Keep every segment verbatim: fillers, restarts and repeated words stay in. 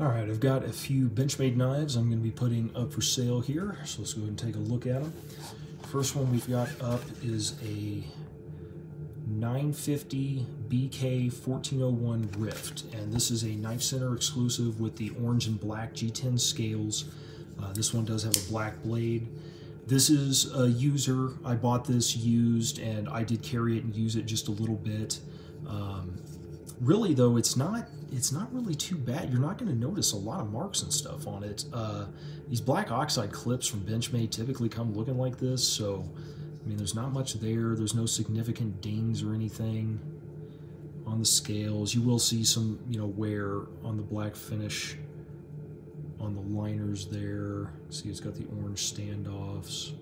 Alright, I've got a few Benchmade knives I'm going to be putting up for sale here, so let's go ahead and take a look at them. First one we've got up is a nine fifty B K fourteen oh one Rift, and this is a Knife Center exclusive with the orange and black G ten scales. Uh, this one does have a black blade. This is a user. I bought this used, and I did carry it and use it just a little bit. Um, really though, it's not it's not really too bad. You're not going to notice a lot of marks and stuff on it. Uh, these black oxide clips from Benchmade typically come looking like this, so I mean, there's not much there. There's no significant dings or anything on the scales. You will see some, you know, wear on the black finish on the liners there. See, it's got the orange standoffs.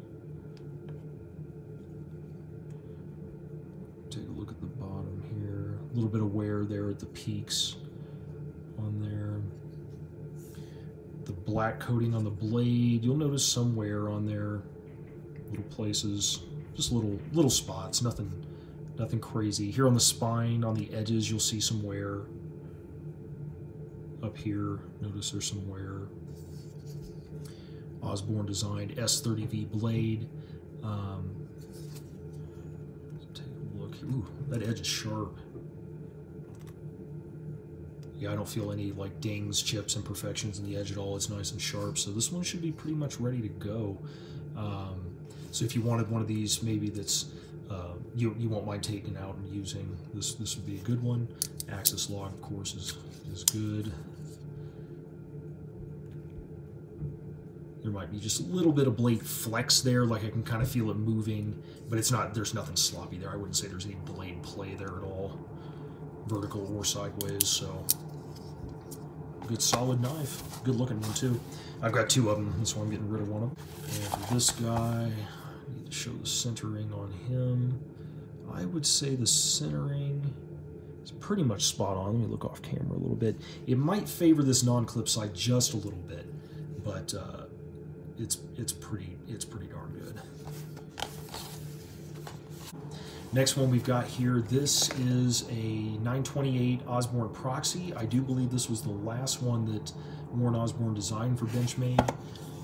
Take a look at the bottom here. A little bit of wear there at the peaks on there. The black coating on the blade. You'll notice some wear on there. Little places, just little little spots, nothing nothing crazy. Here on the spine, on the edges, you'll see some wear. Up here, notice there's some wear. Osborne designed S thirty V blade. Um, let's take a look. Ooh, that edge is sharp. Yeah, I don't feel any like dings, chips, imperfections in the edge at all. It's nice and sharp, so this one should be pretty much ready to go. Um, So if you wanted one of these, maybe that's uh, you you won't mind taking out and using, this this would be a good one. Axis log, of course, is is good. There might be just a little bit of blade flex there, like I can kind of feel it moving, but it's not. There's nothing sloppy there. I wouldn't say there's any blade play there at all, vertical or sideways. So good, solid knife. Good looking one too. I've got two of them, that's why I'm getting rid of one of them. And for this guy, I need to show the centering on him. I would say the centering is pretty much spot on. Let me look off camera a little bit. It might favor this non-clip side just a little bit, but uh, it's it's pretty it's pretty darn good. Next one we've got here, this is a nine twenty-eight Osborne Proxy. I do believe this was the last one that Warren Osborne designed for Benchmade.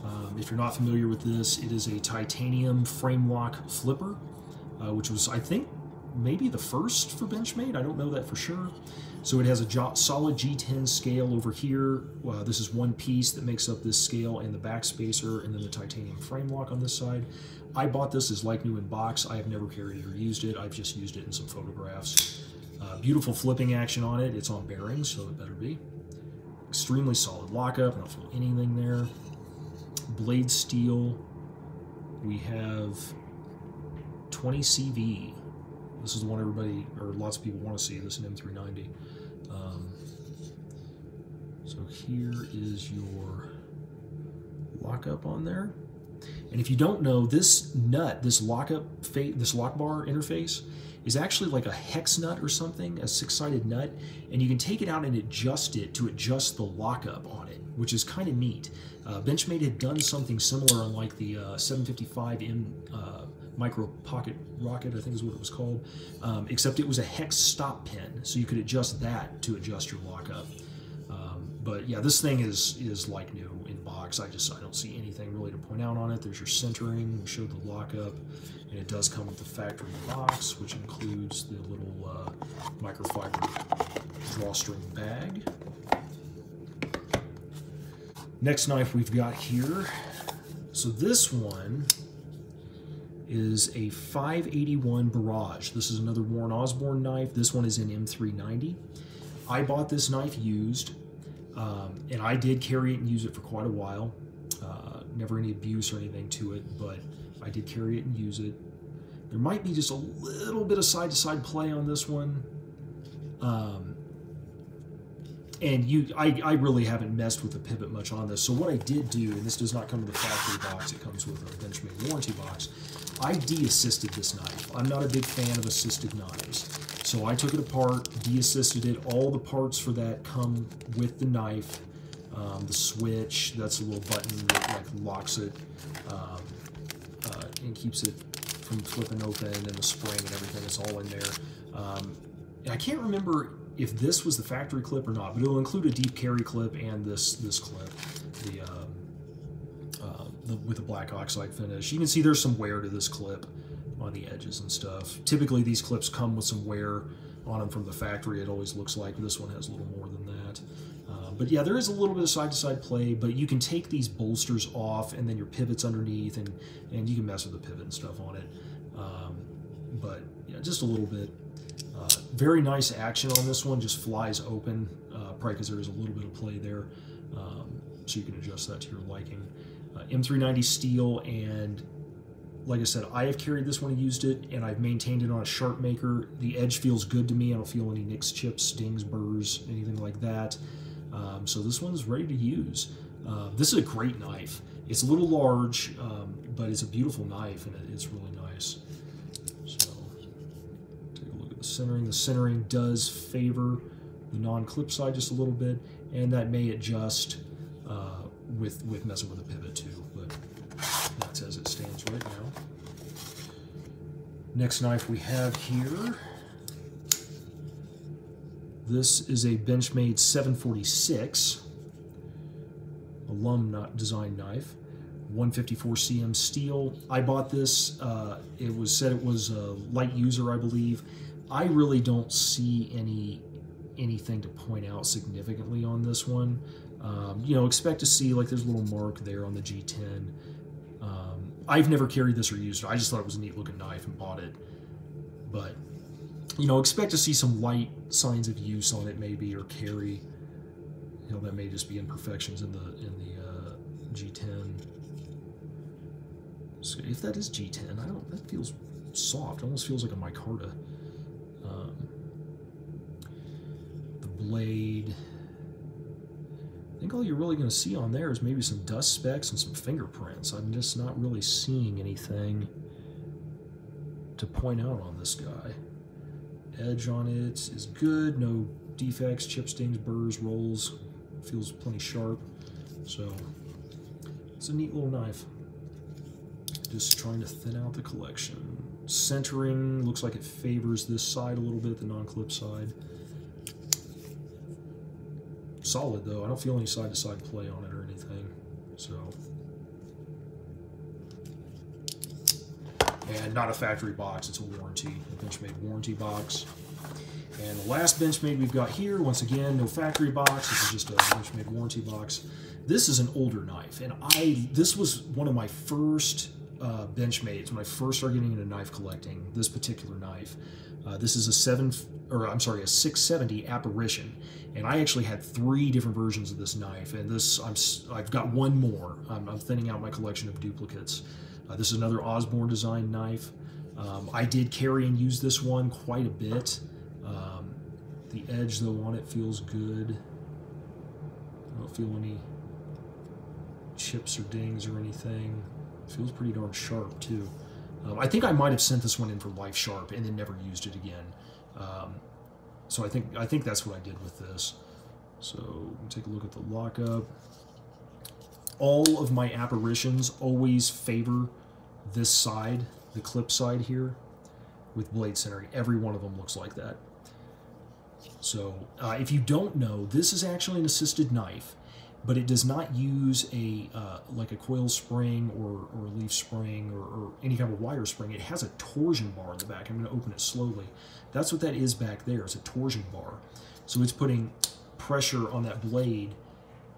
Um, if you're not familiar with this, it is a titanium frame lock flipper, uh, which was, I think, maybe the first for Benchmade. I don't know that for sure. So it has a solid G ten scale over here. Uh, this is one piece that makes up this scale and the back spacer, and then the titanium frame lock on this side. I bought this as like new in box. I have never carried it or used it. I've just used it in some photographs. Uh, beautiful flipping action on it. It's on bearings, so it better be. Extremely solid lockup. I don't feel anything there. Blade steel. We have twenty C V. This is the one everybody, or lots of people want to see. This is an M three ninety. Um, so here is your lockup on there. And if you don't know, this nut, this lockup, this lock bar interface is actually like a hex nut or something, a six-sided nut, and you can take it out and adjust it to adjust the lockup on it, which is kind of neat. Uh, Benchmade had done something similar on like the uh, seven fifty-five M uh, micro pocket rocket, I think is what it was called, um, except it was a hex stop pin, so you could adjust that to adjust your lockup. Um, but yeah, this thing is is like new in box. I just I don't see anything really to point out on it. There's your centering. We showed the lockup, and it does come with the factory box, which includes the little uh, microfiber drawstring bag. Next knife we've got here. So this one is a five eighty-one Barrage. This is another Warren Osborne knife. This one is in M three ninety. I bought this knife used, um, and I did carry it and use it for quite a while. Uh, never any abuse or anything to it, but I did carry it and use it. There might be just a little bit of side-to-side play on this one. Um, and you, I, I really haven't messed with the pivot much on this. So what I did do, and this does not come with the factory box, it comes with a Benchmade warranty box, I de-assisted this knife. I'm not a big fan of assisted knives. So I took it apart, de-assisted it. All the parts for that come with the knife. Um, the switch, that's a little button that like, locks it um, uh, and keeps it from flipping open, and the spring and everything, it's all in there. Um, I can't remember if this was the factory clip or not, but it'll include a deep carry clip and this this clip, the, um, uh, the with the black oxide finish. You can see there's some wear to this clip on the edges and stuff. Typically these clips come with some wear on them from the factory. It always looks like this one has a little more than that. Uh, but yeah, there is a little bit of side-to-side play, but you can take these bolsters off and then your pivot's underneath, and, and you can mess with the pivot and stuff on it. Um, but yeah, just a little bit. Uh, very nice action on this one, just flies open, uh, probably because there is a little bit of play there. Um, so you can adjust that to your liking. Uh, M three ninety steel, and like I said, I have carried this one and used it, and I've maintained it on a Sharp Maker. The edge feels good to me. I don't feel any nicks, chips, dings, burrs, anything like that. Um, so this one's ready to use. Uh, this is a great knife. It's a little large, um, but it's a beautiful knife, and it, it's really nice. So take a look at the centering. The centering does favor the non-clip side just a little bit, and that may adjust uh, with, with messing with the pivot too. But that's as it stands right now. Next knife we have here, this is a Benchmade seven forty-six alum design knife, one fifty-four centimeter steel. I bought this, uh, it was said it was a light user, I believe. I really don't see any anything to point out significantly on this one. Um, you know, expect to see, like, there's a little mark there on the G ten. Um, I've never carried this or used it. I just thought it was a neat looking knife and bought it. But, you know, expect to see some light signs of use on it maybe, or carry. You know, that may just be imperfections in the, in the uh, G ten. So if that is G ten, I don't, that feels soft. It almost feels like a micarta. Um, the blade... I think all you're really going to see on there is maybe some dust specks and some fingerprints. I'm just not really seeing anything to point out on this guy. Edge on it is good. No defects, chips, dings, burrs, rolls. Feels plenty sharp. So it's a neat little knife. Just trying to thin out the collection. Centering looks like it favors this side a little bit, the non-clip side. Solid though, I don't feel any side-to-side play on it or anything, so. And not a factory box, it's a warranty, a Benchmade warranty box. And the last Benchmade we've got here, once again, no factory box, this is just a Benchmade warranty box. This is an older knife, and I this was one of my first uh, Benchmades when I first started getting into knife collecting, this particular knife. Uh, this is a seven, or I'm sorry, a six seventy Apparition, and I actually had three different versions of this knife, and this I'm I've got one more. I'm, I'm thinning out my collection of duplicates. Uh, this is another Osborne design knife. Um, I did carry and use this one quite a bit. Um, the edge though on it feels good. I don't feel any chips or dings or anything. It feels pretty darn sharp too. Um, I think I might have sent this one in for Life Sharp and then never used it again. Um, so I think I think that's what I did with this. So take a look at the lockup. All of my Apparitions always favor this side, the clip side here, with blade centering. Every one of them looks like that. So uh, if you don't know, this is actually an assisted knife, but it does not use a uh, like a coil spring or, or leaf spring or, or any kind of wire spring. It has a torsion bar in the back. I'm going to open it slowly. That's what that is back there. It's a torsion bar. So it's putting pressure on that blade,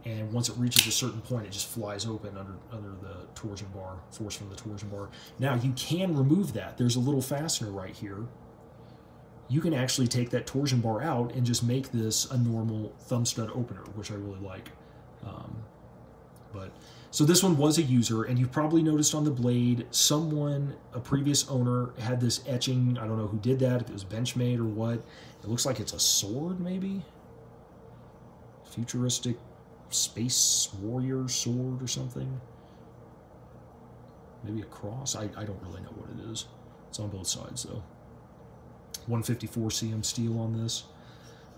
and once it reaches a certain point, it just flies open under, under the torsion bar, force from the torsion bar. Now, you can remove that. There's a little fastener right here. You can actually take that torsion bar out and just make this a normal thumb stud opener, which I really like. Um, but so this one was a user, and you probably noticed on the blade, someone, a previous owner, had this etching. I don't know who did that, if it was Benchmade or what. It looks like it's a sword, maybe? Futuristic space warrior sword or something. Maybe a cross? I, I don't really know what it is. It's on both sides, though. one fifty-four centimeter steel on this.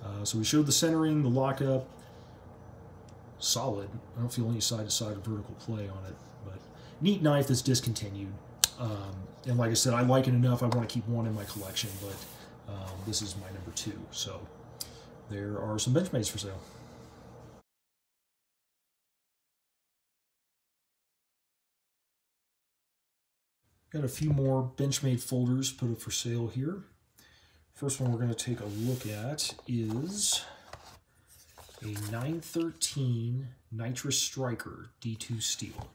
Uh, so we showed the centering, the lockup. Solid. I don't feel any side-to-side or vertical play on it, but neat knife that's discontinued. Um, and like I said, I like it enough. I want to keep one in my collection, but um, this is my number two. So there are some Benchmades for sale. Got a few more Benchmade folders put up for sale here. First one we're going to take a look at is a nine thirteen Nitrous Styker D two steel.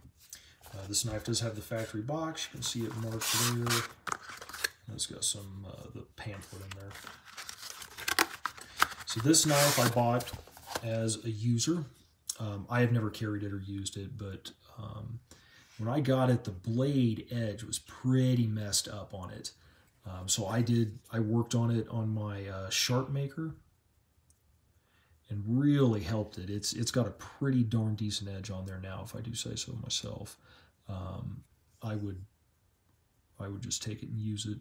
Uh, this knife does have the factory box. You can see it marked there. It's got some uh, the pamphlet in there. So this knife I bought as a user. Um, I have never carried it or used it, but um, when I got it, the blade edge was pretty messed up on it. Um, so I did. I worked on it on my uh, Sharp Maker, and really helped it. It's it's got a pretty darn decent edge on there now, if I do say so myself. Um, I would I would just take it and use it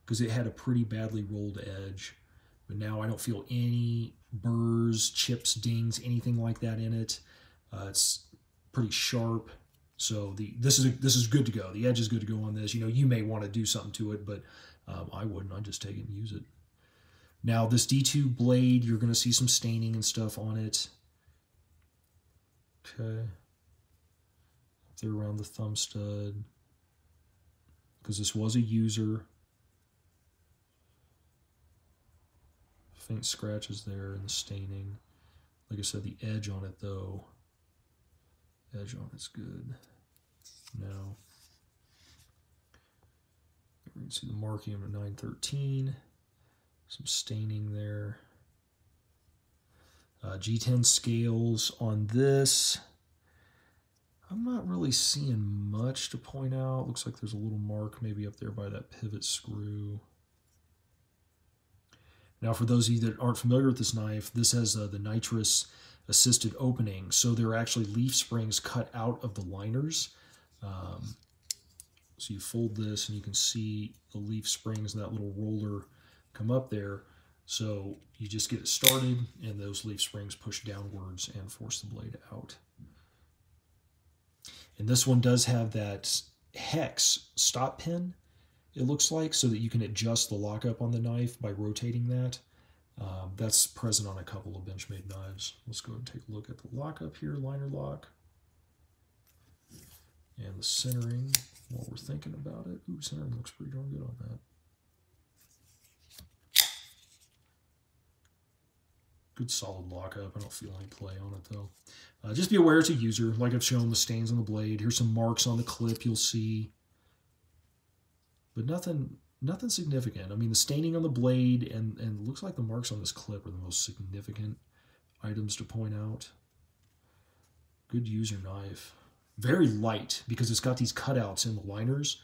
because um, it had a pretty badly rolled edge. But now I don't feel any burrs, chips, dings, anything like that in it. Uh, it's pretty sharp, so the this is a, this is good to go. The edge is good to go on this. You know, you may want to do something to it, but um, I wouldn't. I'd just take it and use it. Now this D two blade, you're going to see some staining and stuff on it. Okay, up there around the thumb stud, because this was a user. Faint scratches there in the staining. Like I said, the edge on it though. Edge on it's good. Now we can see the marking on a nine thirteen. Some staining there. Uh, G ten scales on this. I'm not really seeing much to point out. Looks like there's a little mark maybe up there by that pivot screw. Now for those of you that aren't familiar with this knife, this has uh, the nitrous assisted opening. So there are actually leaf springs cut out of the liners. Um, so you fold this and you can see the leaf springs and that little roller come up there, so you just get it started and those leaf springs push downwards and force the blade out. And this one does have that hex stop pin, it looks like, so that you can adjust the lockup on the knife by rotating that. Um, that's present on a couple of Benchmade knives. Let's go ahead and take a look at the lockup here, liner lock, and the centering while we're thinking about it. Ooh, centering looks pretty darn good on that. Good solid lockup. I don't feel any play on it though. Uh, just be aware it's a user. Like I've shown, the stains on the blade. Here's some marks on the clip you'll see. But nothing nothing significant. I mean, the staining on the blade and, and it looks like the marks on this clip are the most significant items to point out. Good user knife. Very light because it's got these cutouts in the liners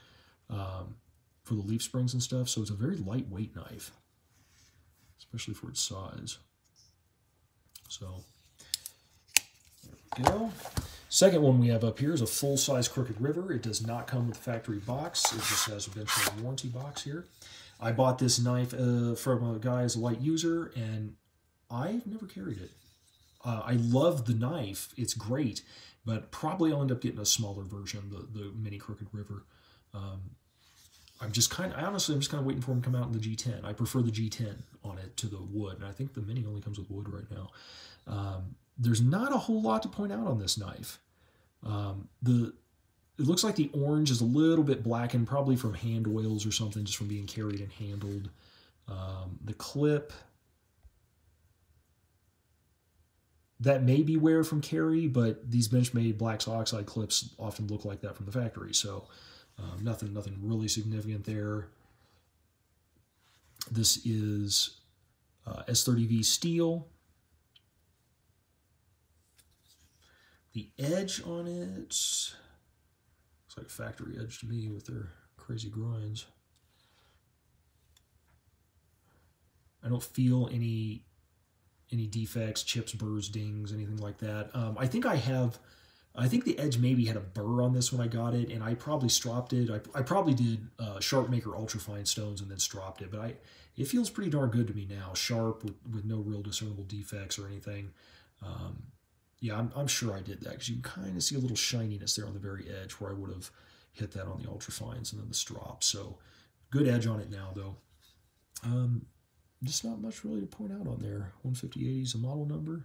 um, for the leaf springs and stuff. So it's a very lightweight knife, especially for its size. So, there we go. Second one we have up here is a full-size Crooked River. It does not come with a factory box. It just has a Benchmade warranty box here. I bought this knife uh, from a guy as a light user, and I've never carried it. Uh, I love the knife. It's great, but probably I'll end up getting a smaller version, the, the mini Crooked River. Um, I'm just kind of, honestly, I'm just kind of waiting for them to come out in the G ten. I prefer the G ten on it to the wood, and I think the mini only comes with wood right now. Um, there's not a whole lot to point out on this knife. Um, the It looks like the orange is a little bit blackened, probably from hand oils or something, just from being carried and handled. Um, the clip, that may be wear from carry, but these Benchmade black oxide clips often look like that from the factory, so... Um, nothing, nothing really significant there. This is uh, S thirty V steel. The edge on it looks like factory edge to me with their crazy grinds. I don't feel any any defects, chips, burrs, dings, anything like that. Um, I think I have. I think the edge maybe had a burr on this when I got it, and I probably stropped it. I, I probably did uh, Sharp Maker ultrafine stones and then stropped it, but I it feels pretty darn good to me now, sharp with, with no real discernible defects or anything. Um, yeah, I'm, I'm sure I did that, because you can kind of see a little shininess there on the very edge where I would have hit that on the ultrafines and then the strop. So good edge on it now, though. Um, just not much really to point out on there. one fifty eighty is a model number.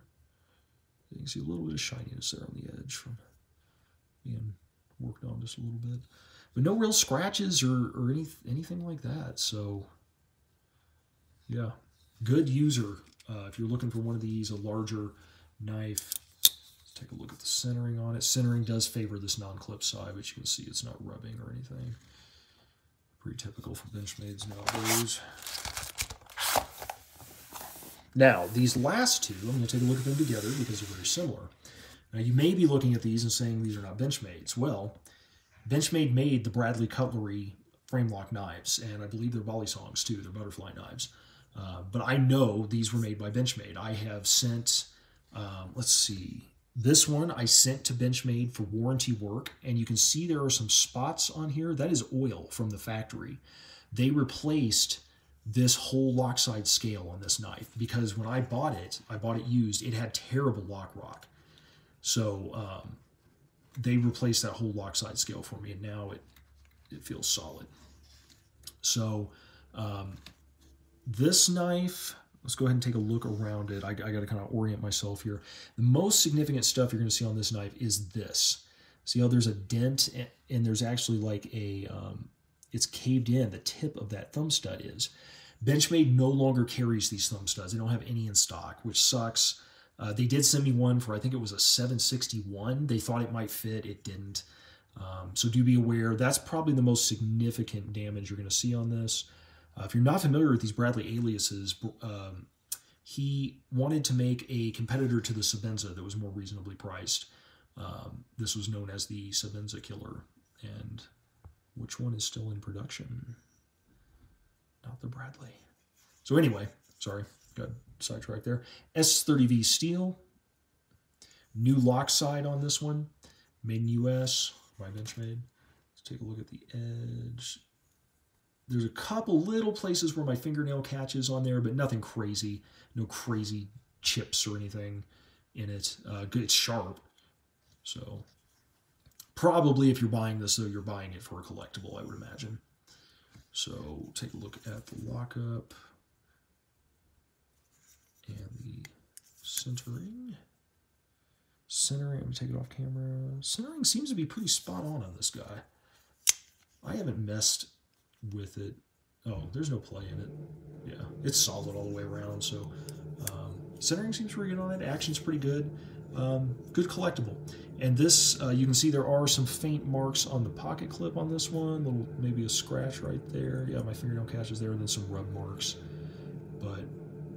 You can see a little bit of shininess there on the edge from being worked on just a little bit. But no real scratches or, or any, anything like that. So, yeah, good user. Uh, if you're looking for one of these, a larger knife, let's take a look at the centering on it. Centering does favor this non-clip side, but you can see it's not rubbing or anything. Pretty typical for Benchmades nowadays. Now, these last two, I'm going to take a look at them together because they're very similar. Now, you may be looking at these and saying these are not Benchmades. Well, Benchmade made the Bradley Cutlery frame lock knives, and I believe they're Bali Songs too. They're butterfly knives. Uh, but I know these were made by Benchmade. I have sent, um, let's see, this one I sent to Benchmade for warranty work, and you can see there are some spots on here. That is oil from the factory. They replaced this whole lock side scale on this knife because when I bought it, I bought it used, it had terrible lock rock. So um, they replaced that whole lock side scale for me, and now it, it feels solid. So um, this knife, let's go ahead and take a look around it. I, I got to kind of orient myself here. The most significant stuff you're going to see on this knife is this. See how there's a dent, and, and there's actually like a, um, it's caved in. The tip of that thumb stud is. Benchmade no longer carries these thumb studs. They don't have any in stock, which sucks. Uh, they did send me one for, I think it was a seven sixty-one. They thought it might fit. It didn't. Um, so do be aware. That's probably the most significant damage you're going to see on this. Uh, if you're not familiar with these Bradley Aliases, um, he wanted to make a competitor to the Sebenza that was more reasonably priced. Um, this was known as the Sebenza Killer. And which one is still in production? Not the Bradley. So anyway, sorry, got sidetracked there. S thirty V steel. New lock side on this one. Made in U S by Benchmade. Let's take a look at the edge. There's a couple little places where my fingernail catches on there, but nothing crazy. No crazy chips or anything in it. Uh, good, it's sharp. So probably if you're buying this, though, you're buying it for a collectible, I would imagine. So take a look at the lockup and the centering. Centering, let me take it off camera. Centering seems to be pretty spot on on this guy. I haven't messed with it. Oh, there's no play in it. Yeah, it's solid all the way around. So um, centering seems pretty good on it. Action's pretty good. Um, good collectible. And this, uh, you can see there are some faint marks on the pocket clip on this one. Little, maybe a scratch right there. Yeah, my fingernail catches there, and then some rub marks. But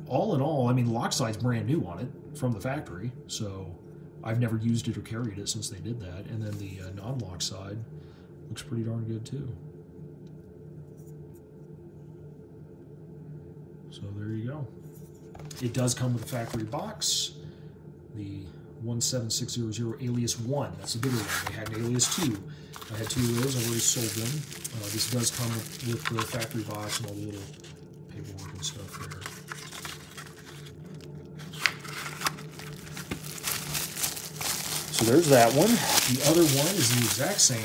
all in all, I mean, lock side's brand new on it from the factory, so I've never used it or carried it since they did that. And then the uh, non-lock side looks pretty darn good too. So there you go. It does come with a factory box. The one seven six zero zero Alias one. That's a bigger one. They had an Alias two. I had two of those. I've already sold them. Uh, this does come with, with the factory box and all the little paperwork and stuff there. So there's that one. The other one is the exact same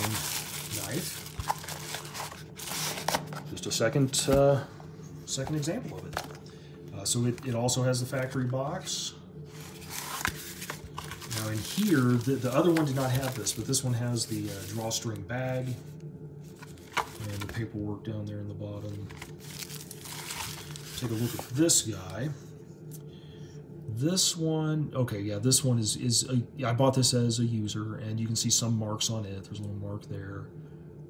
knife. Just a second, uh, second example of it. Uh, so it, it also has the factory box. Now in here, the, the other one did not have this, but this one has the uh, drawstring bag and the paperwork down there in the bottom. Take a look at this guy. This one, okay, yeah, this one is, is a, I bought this as a user, and you can see some marks on it. There's a little mark there,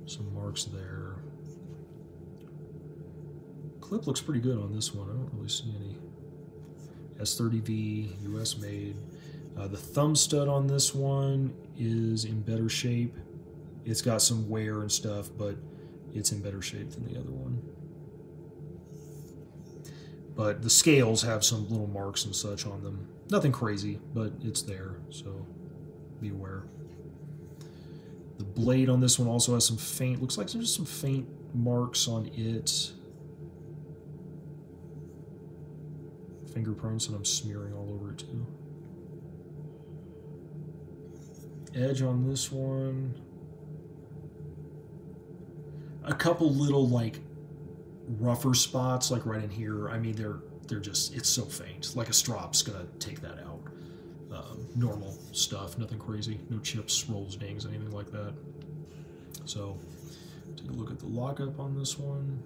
some marks there. Clip looks pretty good on this one. I don't really see any. S thirty V, U S made. Uh, the thumb stud on this one is in better shape. It's got some wear and stuff, but it's in better shape than the other one. But the scales have some little marks and such on them. Nothing crazy, but it's there, so be aware. The blade on this one also has some faint, looks like there's some faint marks on it. Fingerprints, and I'm smearing all over it too. Edge on this one. A couple little like rougher spots, like right in here. I mean, they're they're just, it's so faint. Like a strop's gonna take that out. Um, normal stuff, nothing crazy, no chips, rolls, dings, anything like that. So, take a look at the lockup on this one.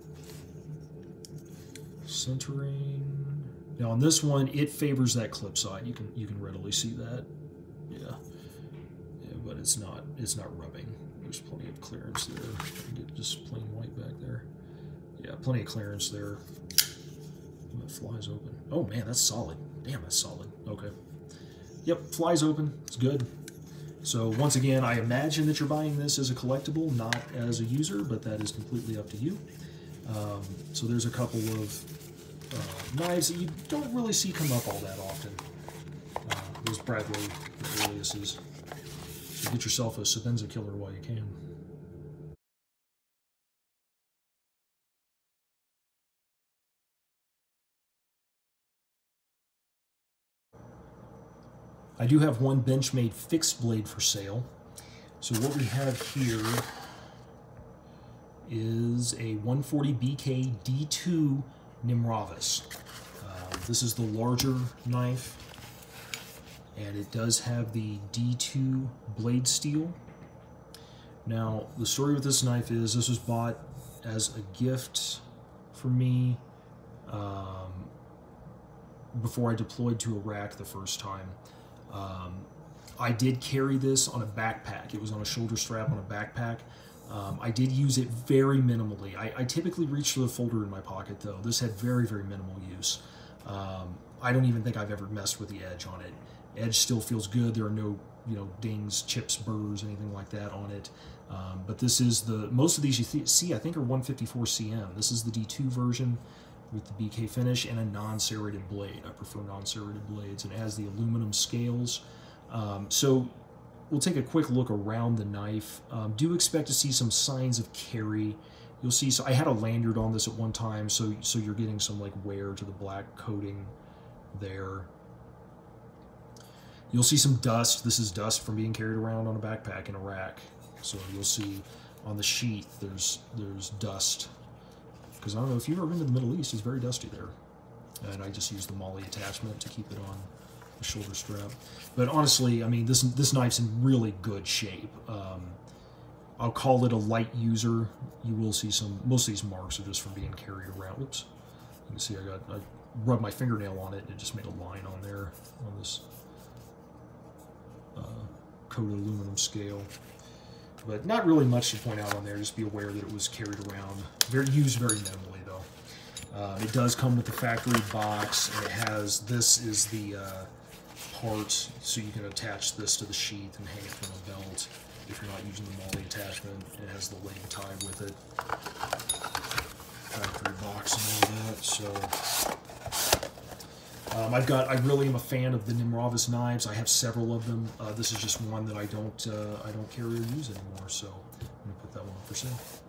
Centering. Now on this one, it favors that clip side. You can you can readily see that. Yeah. yeah but it's not it's not rubbing. There's plenty of clearance there. You get just plain white back there. Yeah, plenty of clearance there. That flies open. Oh man, that's solid. Damn, that's solid. Okay. Yep, flies open. It's good. So once again, I imagine that you're buying this as a collectible, not as a user, but that is completely up to you. Um, so there's a couple of uh, knives that you don't really see come up all that often. Uh, those Bradley Aliases. So get yourself a Sebenza killer while you can. I do have one Benchmade fixed blade for sale. So what we have here is a one forty B K D two Nirmavus. Uh, this is the larger knife, and it does have the D two blade steel. Now, the story with this knife is this was bought as a gift for me um, before I deployed to Iraq the first time. Um, I did carry this on a backpack. It was on a shoulder strap on a backpack. Um, I did use it very minimally. I, I typically reach for the folder in my pocket, though. This had very, very minimal use. Um, I don't even think I've ever messed with the edge on it. Edge still feels good. There are no, you know, dings, chips, burrs, anything like that on it. Um, but this is the, most of these you th see, I think, are one fifty-four C M. This is the D two version with the B K finish and a non-serrated blade. I prefer non-serrated blades, and it has the aluminum scales. Um, so we'll take a quick look around the knife. Um, do expect to see some signs of carry. You'll see, so I had a lanyard on this at one time, so, so you're getting some like wear to the black coating there. You'll see some dust. This is dust from being carried around on a backpack in Iraq. So you'll see on the sheath, there's, there's dust. Because I don't know, if you've ever been to the Middle East, it's very dusty there. And I just use the MOLLE attachment to keep it on the shoulder strap. But honestly, I mean, this this knife's in really good shape. Um, I'll call it a light user. You will see some, most of these marks are just from being carried around. Oops. You can see I got, I rubbed my fingernail on it and it just made a line on there on this uh, coated aluminum scale. But not really much to point out on there. Just be aware that it was carried around. Very used very minimally, though. Uh, it does come with the factory box, and it has, this is the uh, part, so you can attach this to the sheath and hang it from a belt if you're not using the MOLLE attachment. It has the leg tie with it. Factory box and all that, so... Um, I've got, I really am a fan of the Nirmavus knives. I have several of them. Uh, this is just one that I don't, uh, I don't carry or use anymore, so I'm going to put that one up for sale.